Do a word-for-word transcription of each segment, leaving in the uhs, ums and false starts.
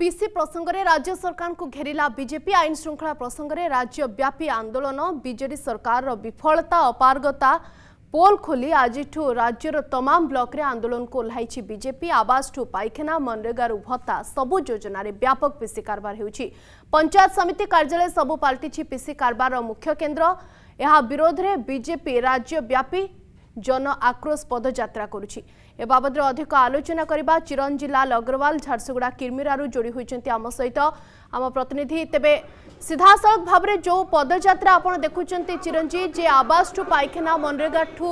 BC प्रसंग में राज्य सरकार को घेरिला बीजेपी। आईन श्रृंखला प्रसंग में राज्य व्यापी आंदोलन, बीजेडी सरकार विफलता अपारगता पोल खोली आज राज्यर तमाम ब्लॉक रे आंदोलन को ओह्ल बीजेपी। आवास ठू पायखाना, मनरेगारू भत्ता सबु योजन व्यापक पीसी कारबार होउछि। पंचायत समिति कार्यालय सबु पलटि पीसी कारबार मुख्य केन्द्र। यह विरोध में बीजेपी राज्यव्यापी जन आक्रोश पदयात्रा करुछि। ए बाबद अधिक आलोचना करबा चिरंजीलाल अग्रवाल झारसुगुड़ा किरमिरारू जोड़ी होइछन्ती आम सहित आम प्रतिनिधि। तेबे सीधासलख भाबरे जो पदयात्रा आपण देखुछन्ती चिरंजी, जे आवास ठू पायखाना, मनरेगा ठू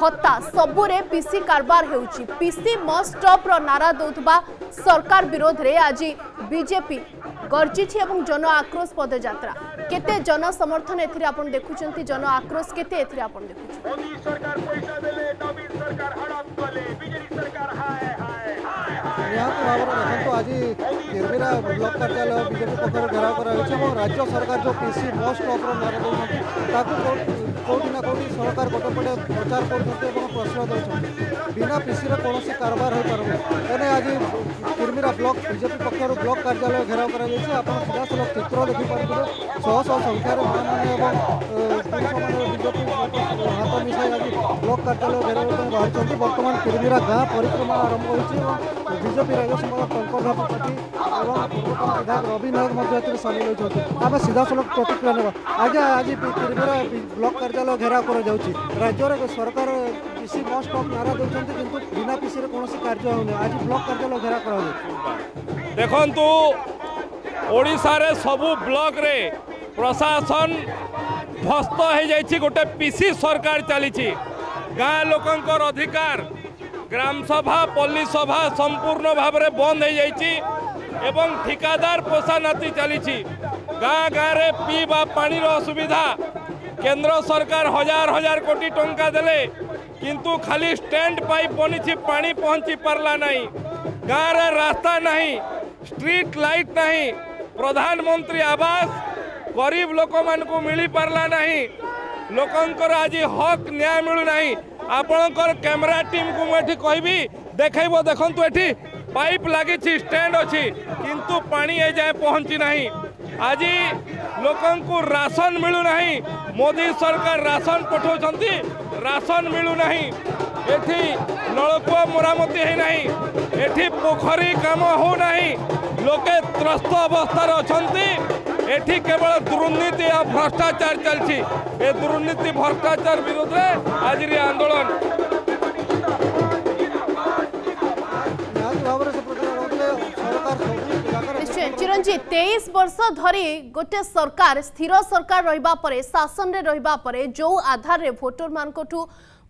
भत्ता सबुरे पीसी कारबार हेउछि। पीसी मस्ट स्टॉप रो नारा दउथबा सरकार विरोध रे आज बीजेपी गर्जिछि एवं जन आक्रोश पदयात्रा। केते जन समर्थन एथिरे आपण देखुछन्ती, जन आक्रोश केते एथिरे आपण देखुछन्ती। निहत भाव देखो आज किरमिरा ब्लॉक कार्यालय बीजेपी पक्ष घेराव कर राज्य सरकार जो पीसी मोस्ट स्टॉप नारा देना कौटी ना कौटी सरकार गोटेपटे प्रचार करश्रय दौरान बिना पीसी कौन कारबार हो पार। आज किरमिरा ब्लॉक बीजेपी पक्षर ब्लॉक कार्यालय घेराव कर सीधासल चित्र देखिपारे शह शह संख्यार बीजेपी हाथ मिसाई आज ब्लॉक कार्यालय घेराव रही। बर्तमान किरमिरा गाँ परिक्रमा आरंभ हो बीजेपी राज्य सम्मेलन टंकर सभापति और पूर्वतन विधायक रवि नायक सामिल होती। आम सीधासल प्रतिक्रिया ना आज आज किरमिरा ब्लॉक कार्यालय घेराव कर राज्य सरकार पीसी मस्ट स्टॉप नारा देते किंतु बिना पीसी कौन कार्य होने आज ब्लॉक कार्यालय घेराव कर। देखो ओडिशा रे सबु ब्लॉक रे प्रशासन भ्रष्ट हो जाए, गोटे पीसी सरकार चली गाँ लोकंकर अधिकार ग्राम सभा पल्ली सभा संपूर्ण भाव में बंद हो जाइए एवं ठिकादार पोषानाती चली गाँ गाँव में पीवा पानी असुविधा। केंद्र सरकार हजार हजार कोटी टंका देले किंतु खाली स्टैंड पाइप बनी पानी पहुँची पार्ला नहीं, गाँव रे रास्ता नहीं, स्ट्रीट लाइट नहीं, प्रधानमंत्री आवास गरीब लोक मानकु मिली पार्ला नहीं, लोकंकर आज हक न्याय मिलू नहीं। आपणकर कैमरा टीम को मुझे कहबी देखब, देखु ये पाइप लगी स्टैंड अच्छी किंतु पानी ए जाए पहुँची नहीं। आज लोकंकु राशन मिलू नहीं, मोदी सरकार राशन पठाउछंती राशन मिलू नहीं, एथि नलकूआ मरामती है नहीं, एथि पोखरी काम हो नहीं, लोके त्रस्त अवस्था अछंती। एठी केवल दुर्नीति और भ्रष्टाचार चलती, ये दुर्नीति भ्रष्टाचार विरोध में आज ये आंदोलन चिरंजीत। तेईस वर्ष धरी गोटे सरकार स्थिर सरकार रहिबा परे शासन रे रहिबा परे जो आधार रे भोटर मानकोठू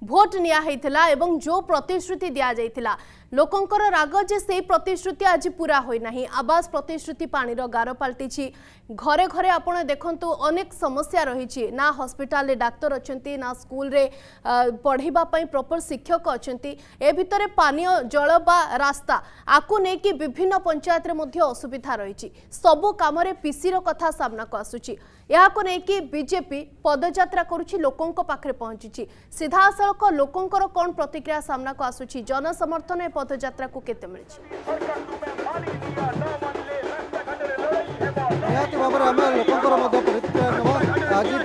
भोट निया हैथिला एवं जो प्रतिश्रुति दिया जाइथिला लोकंकर राग जे से प्रतिश्रुति आज पूरा होई नाही। आवास प्रतिश्रुति पानी रो गारो पलटिछि, घरे घरे आपण देखंतु अनेक समस्या रहिछि, ना हॉस्पिटल रे डाक्टर अछंती, ना स्कूल रे पढ़िबा पई प्रॉपर शिक्षक अछंती, ए भितरे पानी जल बा रास्ता आकु नै कि विभिन्न पंचायत रे मध्ये असुविधा रहिछि। सबो काम रे पीसी रो कथा सामना को आसुछि, याकु नै कि बीजेपी पदयात्रा करूछि, लोकंक पाखरे पहुँचिछि। सीधा को लोकंकर कौन प्रतिक्रिया सामना को आसुछि, जन समर्थन ए पदयात्रा को केते मिलछि? आज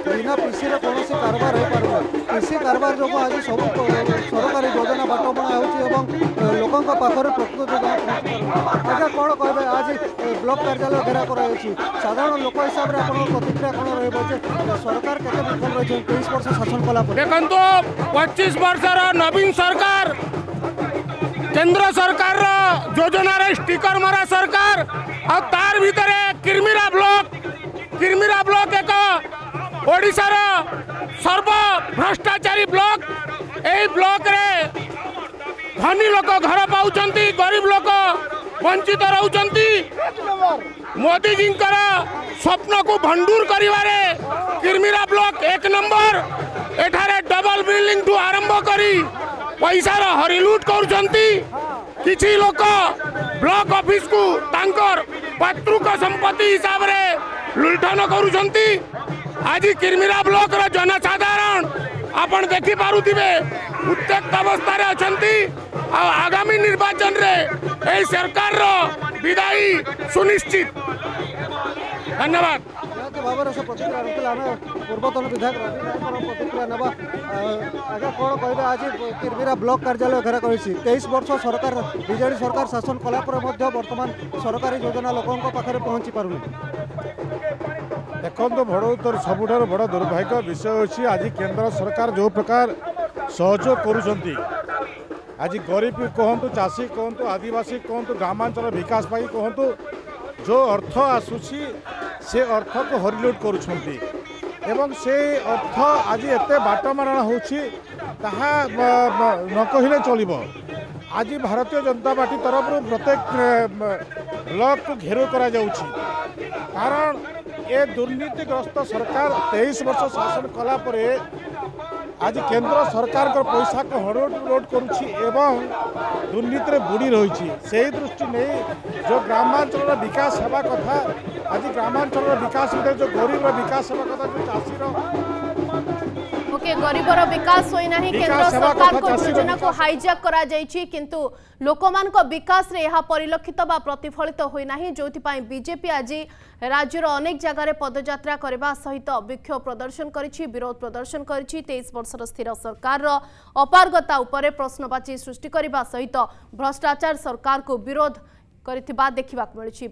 बिना पीसी कौन कारबार हो पार, पीसी कारबार जो आज सब सरकारी योजना बाटबणा हो लोकों पाखर प्रकृत आज कौन कह। आज ब्लॉक कार्यालय घेरा कर साधारण लोक हिसाब से आपको प्रतिक्रिया कौन रही सरकार कैसे विफल रही तेईस वर्ष शासन कला? देखो पच्चीस वर्षर नवीन सरकार केंद्र सरकार योजना स्टिकर मरा सरकार और तार भितर किरमिरा ब्लॉक किरमिरा ब्लॉक एक ओडिशार सर्व भ्रष्टाचारी ब्लॉक। यही ब्लॉक रे धनी लोक घर पाउछंती, गरीब लोक वंचित रहउछंती। मोदी जींकर स्वप्न को भंडूर करिवारे किरमिरा ब्लॉक एक नंबर। एठारे डबल बिल्डिंग ठू आरंभ करी पैसार हरिलुट करुछंती। किछि लोक ब्लॉक ऑफिस को तांकर पत्रुक संपत्ति हिसाब रे लुंठन करुछंती। आज किरमिरा ब्लॉक रो जनसाधारण आपण देखि पारुथिबे उत्तेजित अवस्था रे अछंती। आ आगामी निर्वाचन रे ए सरकार रो विदाई सुनिश्चित। धन्यवाद। पूर्वतन विधायक प्रतिक्रिया ना आज कौन कह आज किरबिरा ब्लॉक कार्यालय घेरा कर तेईस वर्ष सरकार बीजेपी सरकार शासन कलापर बर्तमान सरकारी योजना लोकों पाखे पहुँची पारनी। देखो बड़ सबुठ बड़ दुर्भाग्य विषय अच्छी आज केंद्र सरकार जो प्रकार सहयोग कर आज गरीब कहतु चाषी कहतु आदिवासी कहतु ग्रामांचल विकास पाई कहतु जो अर्थ आसूसी से अर्थ को हरिलुट करुँगी एवं से अर्थ आज एत बाटमारणा होकले चल। आज भारतीय जनता पार्टी तरफ प्रत्येक ब्लॉक को घेराव करा जाउछि कारण ये दुर्नीतिग्रस्त सरकार तेईस वर्ष शासन कला परे आज केंद्र सरकार को पैसा को हड़ोलोड करुँची एवं दुर्नीति बुड़ी रही से दृष्टि नहीं जो ग्रामांचल विकास होगा कथा आज ग्रामांचल विकास में जो गरीब विकास होगा कथा जो चाषी ओके गरीबर विकास होना केंद्र सरकार को योजना को हाईजैक करा जाइछि किंतु लोकमान को विकास रे यह परिलक्षित बा प्रतिफलित होना जो बीजेपी आज राज्यर अनेक जगार पदयात्रा करने सहित विक्षोभ प्रदर्शन करी विरोध प्रदर्शन करी तेईस वर्षर स्थिर सरकार अपारगता उपरे प्रश्नवाची सृष्टि करने सहित भ्रष्टाचार सरकार को विरोध करथिबा देखिबा मिलछि।